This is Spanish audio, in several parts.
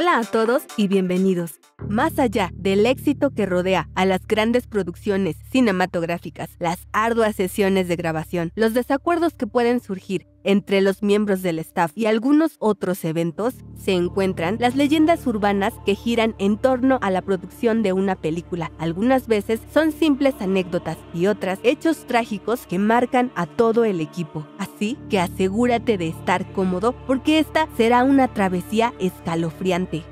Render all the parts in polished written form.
Hola a todos y bienvenidos. Más allá del éxito que rodea a las grandes producciones cinematográficas, las arduas sesiones de grabación, los desacuerdos que pueden surgir entre los miembros del staff y algunos otros eventos, se encuentran las leyendas urbanas que giran en torno a la producción de una película. Algunas veces son simples anécdotas y otras hechos trágicos que marcan a todo el equipo. Así que asegúrate de estar cómodo porque esta será una travesía escalofriante.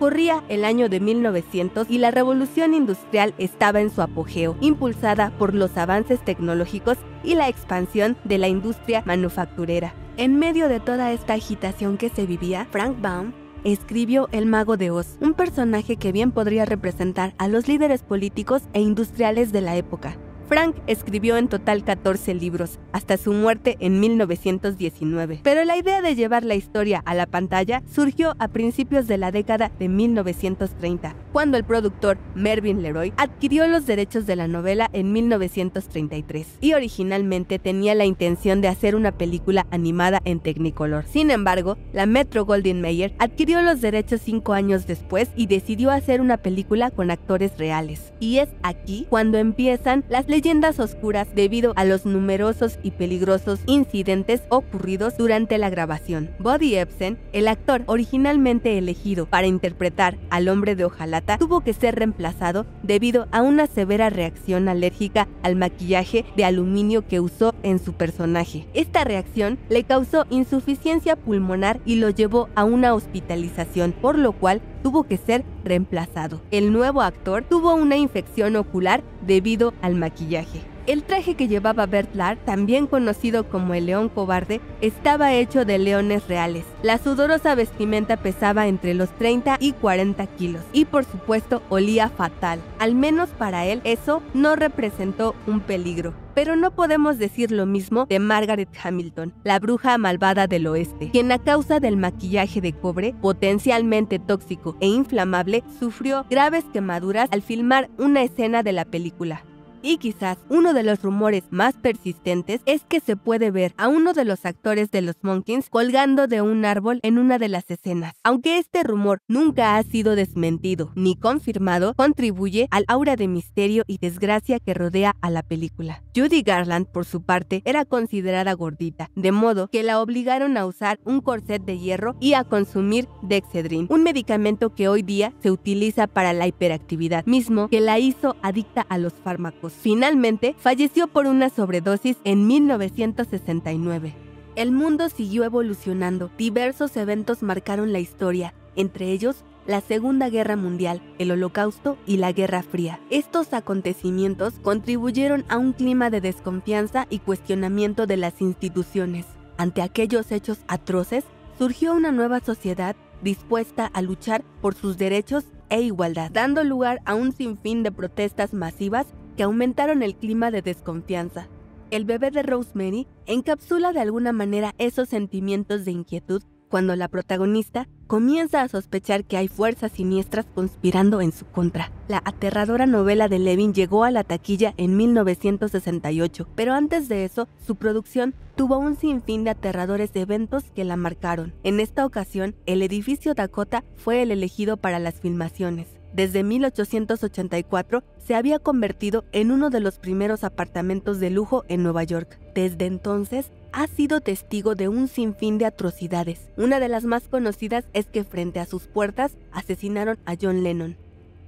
Corría el año de 1900 y la revolución industrial estaba en su apogeo, impulsada por los avances tecnológicos y la expansión de la industria manufacturera. En medio de toda esta agitación que se vivía, Frank Baum escribió El Mago de Oz, un personaje que bien podría representar a los líderes políticos e industriales de la época. Frank escribió en total 14 libros, hasta su muerte en 1919. Pero la idea de llevar la historia a la pantalla surgió a principios de la década de 1930, cuando el productor Mervyn Leroy adquirió los derechos de la novela en 1933, y originalmente tenía la intención de hacer una película animada en Technicolor. Sin embargo, la Metro-Goldwyn-Mayer adquirió los derechos 5 años después y decidió hacer una película con actores reales. Y es aquí cuando empiezan las leyendas oscuras debido a los numerosos y peligrosos incidentes ocurridos durante la grabación. Buddy Ebsen, el actor originalmente elegido para interpretar al hombre de hojalata, tuvo que ser reemplazado debido a una severa reacción alérgica al maquillaje de aluminio que usó en su personaje. Esta reacción le causó insuficiencia pulmonar y lo llevó a una hospitalización, por lo cual tuvo que ser reemplazado. El nuevo actor tuvo una infección ocular debido al maquillaje. El traje que llevaba Bert Lahr, también conocido como el león cobarde, estaba hecho de leones reales. La sudorosa vestimenta pesaba entre los 30 y 40 kilos y por supuesto olía fatal. Al menos para él eso no representó un peligro. Pero no podemos decir lo mismo de Margaret Hamilton, la bruja malvada del oeste, quien a causa del maquillaje de cobre, potencialmente tóxico e inflamable, sufrió graves quemaduras al filmar una escena de la película. Y quizás uno de los rumores más persistentes es que se puede ver a uno de los actores de Los Monkees colgando de un árbol en una de las escenas. Aunque este rumor nunca ha sido desmentido ni confirmado, contribuye al aura de misterio y desgracia que rodea a la película. Judy Garland, por su parte, era considerada gordita, de modo que la obligaron a usar un corset de hierro y a consumir Dexedrine, un medicamento que hoy día se utiliza para la hiperactividad, mismo que la hizo adicta a los fármacos. Finalmente, falleció por una sobredosis en 1969. El mundo siguió evolucionando. Diversos eventos marcaron la historia, entre ellos la Segunda Guerra Mundial, el Holocausto y la Guerra Fría. Estos acontecimientos contribuyeron a un clima de desconfianza y cuestionamiento de las instituciones. Ante aquellos hechos atroces, surgió una nueva sociedad dispuesta a luchar por sus derechos e igualdad, dando lugar a un sinfín de protestas masivas que aumentaron el clima de desconfianza. El bebé de Rosemary encapsula de alguna manera esos sentimientos de inquietud cuando la protagonista comienza a sospechar que hay fuerzas siniestras conspirando en su contra. La aterradora novela de Levin llegó a la taquilla en 1968, pero antes de eso, su producción tuvo un sinfín de aterradores eventos que la marcaron. En esta ocasión, el edificio Dakota fue el elegido para las filmaciones. Desde 1884 se había convertido en uno de los primeros apartamentos de lujo en Nueva York. Desde entonces ha sido testigo de un sinfín de atrocidades. Una de las más conocidas es que frente a sus puertas asesinaron a John Lennon.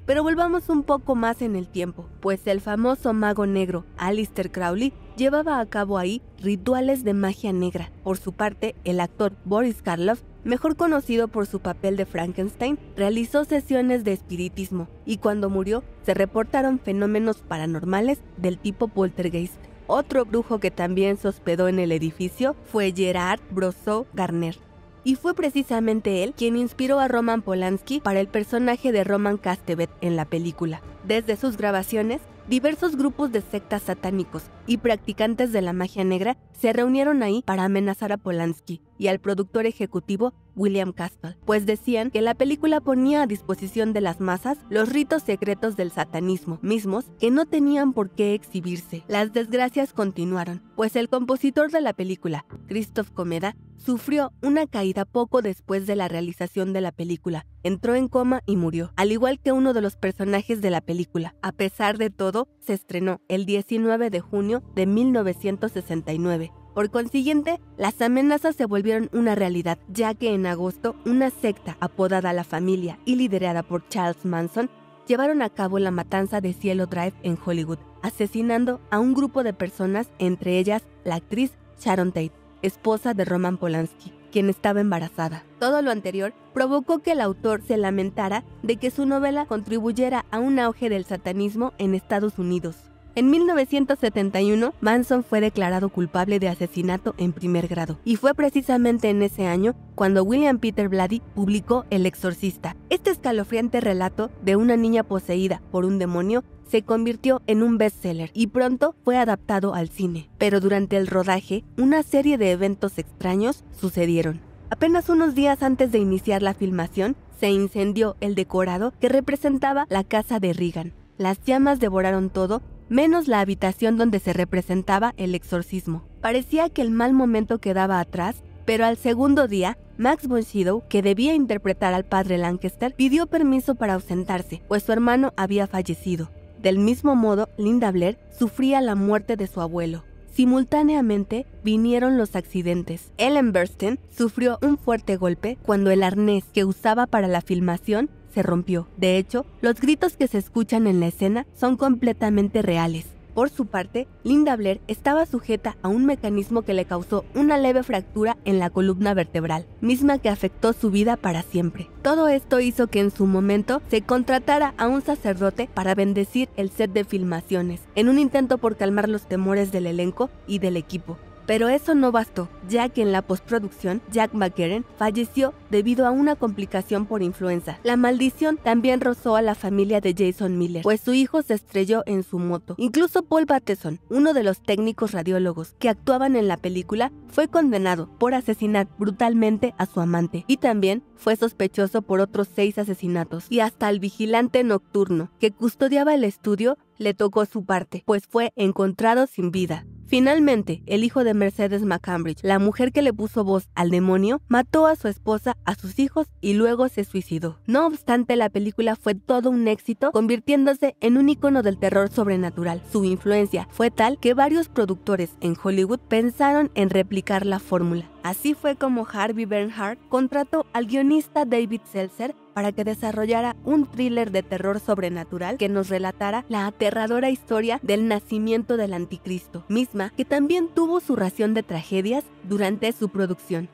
Pero volvamos un poco más en el tiempo, pues el famoso mago negro Aleister Crowley llevaba a cabo ahí rituales de magia negra. Por su parte, el actor Boris Karloff, mejor conocido por su papel de Frankenstein, realizó sesiones de espiritismo y cuando murió se reportaron fenómenos paranormales del tipo poltergeist. Otro brujo que también se hospedó en el edificio fue Gerard Brosseau Garner. Y fue precisamente él quien inspiró a Roman Polanski para el personaje de Roman Castevet en la película. Desde sus grabaciones, diversos grupos de sectas satánicos y practicantes de la magia negra se reunieron ahí para amenazar a Polanski y al productor ejecutivo William Castle, pues decían que la película ponía a disposición de las masas los ritos secretos del satanismo, mismos que no tenían por qué exhibirse. Las desgracias continuaron, pues el compositor de la película, Christoph Comeda, sufrió una caída poco después de la realización de la película, entró en coma y murió, al igual que uno de los personajes de la película. A pesar de todo, se estrenó el 19 de junio de 1969. Por consiguiente, las amenazas se volvieron una realidad, ya que en agosto una secta apodada La Familia y liderada por Charles Manson llevaron a cabo la matanza de Cielo Drive en Hollywood, asesinando a un grupo de personas, entre ellas la actriz Sharon Tate, esposa de Roman Polanski, quien estaba embarazada. Todo lo anterior provocó que el autor se lamentara de que su novela contribuyera a un auge del satanismo en Estados Unidos. En 1971, Manson fue declarado culpable de asesinato en primer grado, y fue precisamente en ese año cuando William Peter Blatty publicó El Exorcista. Este escalofriante relato de una niña poseída por un demonio se convirtió en un bestseller y pronto fue adaptado al cine. Pero durante el rodaje, una serie de eventos extraños sucedieron. Apenas unos días antes de iniciar la filmación, se incendió el decorado que representaba la casa de Reagan. Las llamas devoraron todo, menos la habitación donde se representaba el exorcismo. Parecía que el mal momento quedaba atrás, pero al segundo día, Max von Sydow, que debía interpretar al padre Lancaster, pidió permiso para ausentarse, pues su hermano había fallecido. Del mismo modo, Linda Blair sufría la muerte de su abuelo. Simultáneamente vinieron los accidentes. Ellen Burstyn sufrió un fuerte golpe cuando el arnés que usaba para la filmación se rompió. De hecho, los gritos que se escuchan en la escena son completamente reales. Por su parte, Linda Blair estaba sujeta a un mecanismo que le causó una leve fractura en la columna vertebral, misma que afectó su vida para siempre. Todo esto hizo que en su momento se contratara a un sacerdote para bendecir el set de filmaciones, en un intento por calmar los temores del elenco y del equipo. Pero eso no bastó, ya que en la postproducción, Jack McGarren falleció debido a una complicación por influenza. La maldición también rozó a la familia de Jason Miller, pues su hijo se estrelló en su moto. Incluso Paul Patterson, uno de los técnicos radiólogos que actuaban en la película, fue condenado por asesinar brutalmente a su amante, y también fue sospechoso por otros 6 asesinatos. Y hasta el vigilante nocturno, que custodiaba el estudio, le tocó su parte, pues fue encontrado sin vida. Finalmente, el hijo de Mercedes McCambridge, la mujer que le puso voz al demonio, mató a su esposa, a sus hijos y luego se suicidó. No obstante, la película fue todo un éxito, convirtiéndose en un icono del terror sobrenatural. Su influencia fue tal que varios productores en Hollywood pensaron en replicar la fórmula. Así fue como Harvey Bernhardt contrató al guionista David Seltzer para que desarrollara un thriller de terror sobrenatural que nos relatara la aterradora historia del nacimiento del anticristo, misma que también tuvo su ración de tragedias durante su producción.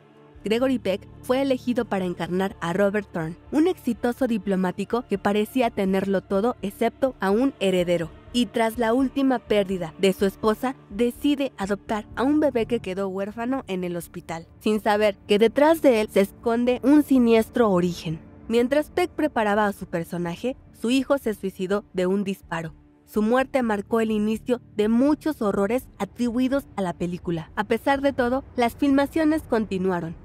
Gregory Peck fue elegido para encarnar a Robert Thorne, un exitoso diplomático que parecía tenerlo todo excepto a un heredero, y tras la última pérdida de su esposa, decide adoptar a un bebé que quedó huérfano en el hospital, sin saber que detrás de él se esconde un siniestro origen. Mientras Peck preparaba a su personaje, su hijo se suicidó de un disparo. Su muerte marcó el inicio de muchos horrores atribuidos a la película. A pesar de todo, las filmaciones continuaron.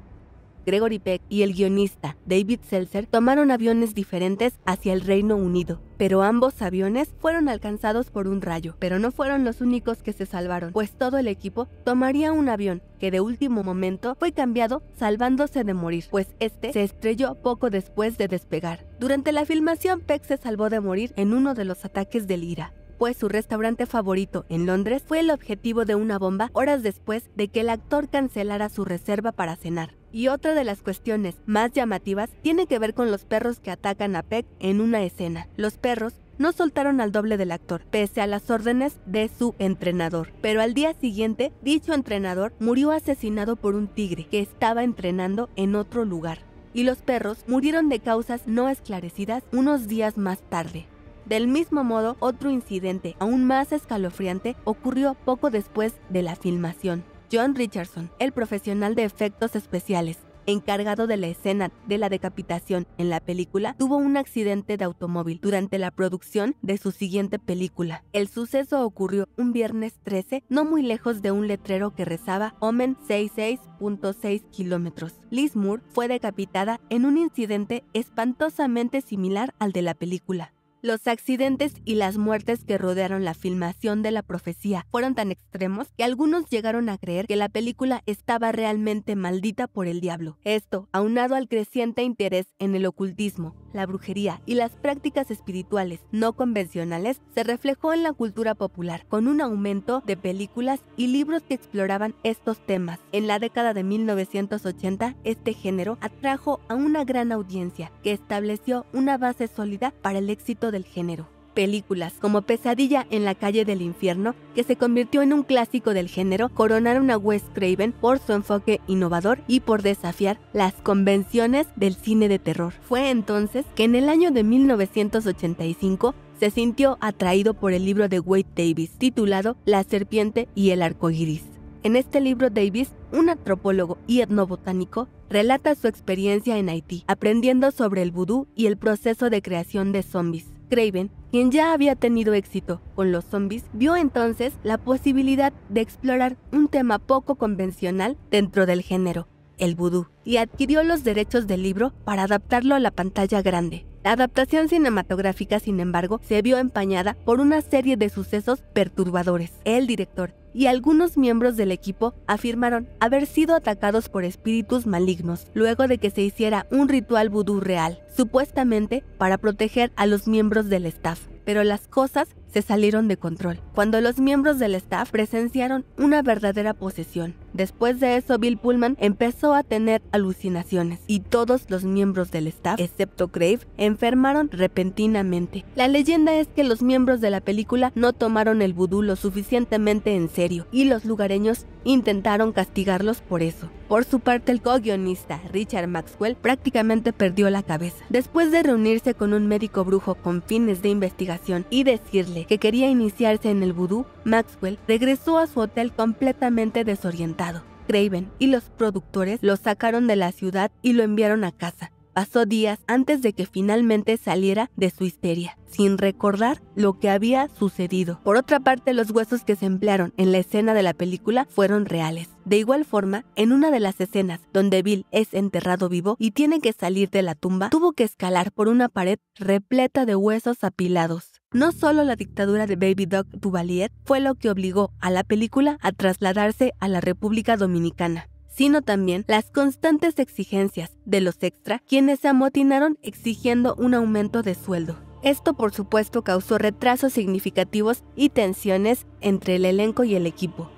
Gregory Peck y el guionista David Seltzer tomaron aviones diferentes hacia el Reino Unido, pero ambos aviones fueron alcanzados por un rayo. Pero no fueron los únicos que se salvaron, pues todo el equipo tomaría un avión que de último momento fue cambiado, salvándose de morir, pues este se estrelló poco después de despegar. Durante la filmación, Peck se salvó de morir en uno de los ataques del IRA, pues su restaurante favorito en Londres fue el objetivo de una bomba horas después de que el actor cancelara su reserva para cenar. Y otra de las cuestiones más llamativas tiene que ver con los perros que atacan a Peck en una escena. Los perros no soltaron al doble del actor, pese a las órdenes de su entrenador. Pero al día siguiente, dicho entrenador murió asesinado por un tigre que estaba entrenando en otro lugar. Y los perros murieron de causas no esclarecidas unos días más tarde. Del mismo modo, otro incidente aún más escalofriante ocurrió poco después de la filmación. John Richardson, el profesional de efectos especiales, encargado de la escena de la decapitación en la película, tuvo un accidente de automóvil durante la producción de su siguiente película. El suceso ocurrió un viernes 13, no muy lejos de un letrero que rezaba Omen 66.6 kilómetros. Liz Moore fue decapitada en un incidente espantosamente similar al de la película. Los accidentes y las muertes que rodearon la filmación de La Profecía fueron tan extremos que algunos llegaron a creer que la película estaba realmente maldita por el diablo. Esto, aunado al creciente interés en el ocultismo, la brujería y las prácticas espirituales no convencionales, se reflejó en la cultura popular, con un aumento de películas y libros que exploraban estos temas. En la década de 1980, este género atrajo a una gran audiencia que estableció una base sólida para el éxito del género. Películas como Pesadilla en la calle del infierno, que se convirtió en un clásico del género, coronaron a Wes Craven por su enfoque innovador y por desafiar las convenciones del cine de terror. Fue entonces que en el año de 1985 se sintió atraído por el libro de Wade Davis titulado La serpiente y el arcoíris. En este libro, Davis, un antropólogo y etnobotánico, relata su experiencia en Haití, aprendiendo sobre el vudú y el proceso de creación de zombies. Craven, quien ya había tenido éxito con los zombies, vio entonces la posibilidad de explorar un tema poco convencional dentro del género, el vudú, y adquirió los derechos del libro para adaptarlo a la pantalla grande. La adaptación cinematográfica, sin embargo, se vio empañada por una serie de sucesos perturbadores. El director y algunos miembros del equipo afirmaron haber sido atacados por espíritus malignos luego de que se hiciera un ritual vudú real, supuestamente para proteger a los miembros del staff. Pero las cosas se salieron de control cuando los miembros del staff presenciaron una verdadera posesión. Después de eso, Bill Pullman empezó a tener alucinaciones y todos los miembros del staff, excepto Graves, enfermaron repentinamente. La leyenda es que los miembros de la película no tomaron el vudú lo suficientemente en serio y los lugareños intentaron castigarlos por eso. Por su parte, el co-guionista Richard Maxwell prácticamente perdió la cabeza. Después de reunirse con un médico brujo con fines de investigación y decirle que quería iniciarse en el vudú, Maxwell regresó a su hotel completamente desorientado. Craven y los productores lo sacaron de la ciudad y lo enviaron a casa. Pasó días antes de que finalmente saliera de su histeria, sin recordar lo que había sucedido. Por otra parte, los huesos que se emplearon en la escena de la película fueron reales. De igual forma, en una de las escenas donde Bill es enterrado vivo y tiene que salir de la tumba, tuvo que escalar por una pared repleta de huesos apilados. No solo la dictadura de Baby Doc Duvalier fue lo que obligó a la película a trasladarse a la República Dominicana, sino también las constantes exigencias de los extra, quienes se amotinaron exigiendo un aumento de sueldo. Esto, por supuesto, causó retrasos significativos y tensiones entre el elenco y el equipo.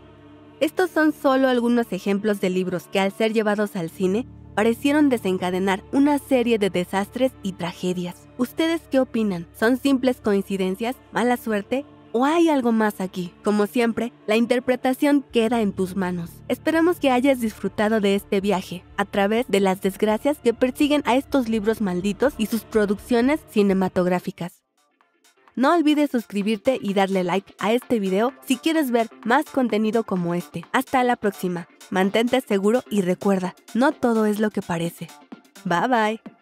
Estos son solo algunos ejemplos de libros que, al ser llevados al cine, parecieron desencadenar una serie de desastres y tragedias. ¿Ustedes qué opinan? ¿Son simples coincidencias, mala suerte, o hay algo más aquí? Como siempre, la interpretación queda en tus manos. Esperamos que hayas disfrutado de este viaje a través de las desgracias que persiguen a estos libros malditos y sus producciones cinematográficas. No olvides suscribirte y darle like a este video si quieres ver más contenido como este. Hasta la próxima. Mantente seguro y recuerda, no todo es lo que parece. Bye bye.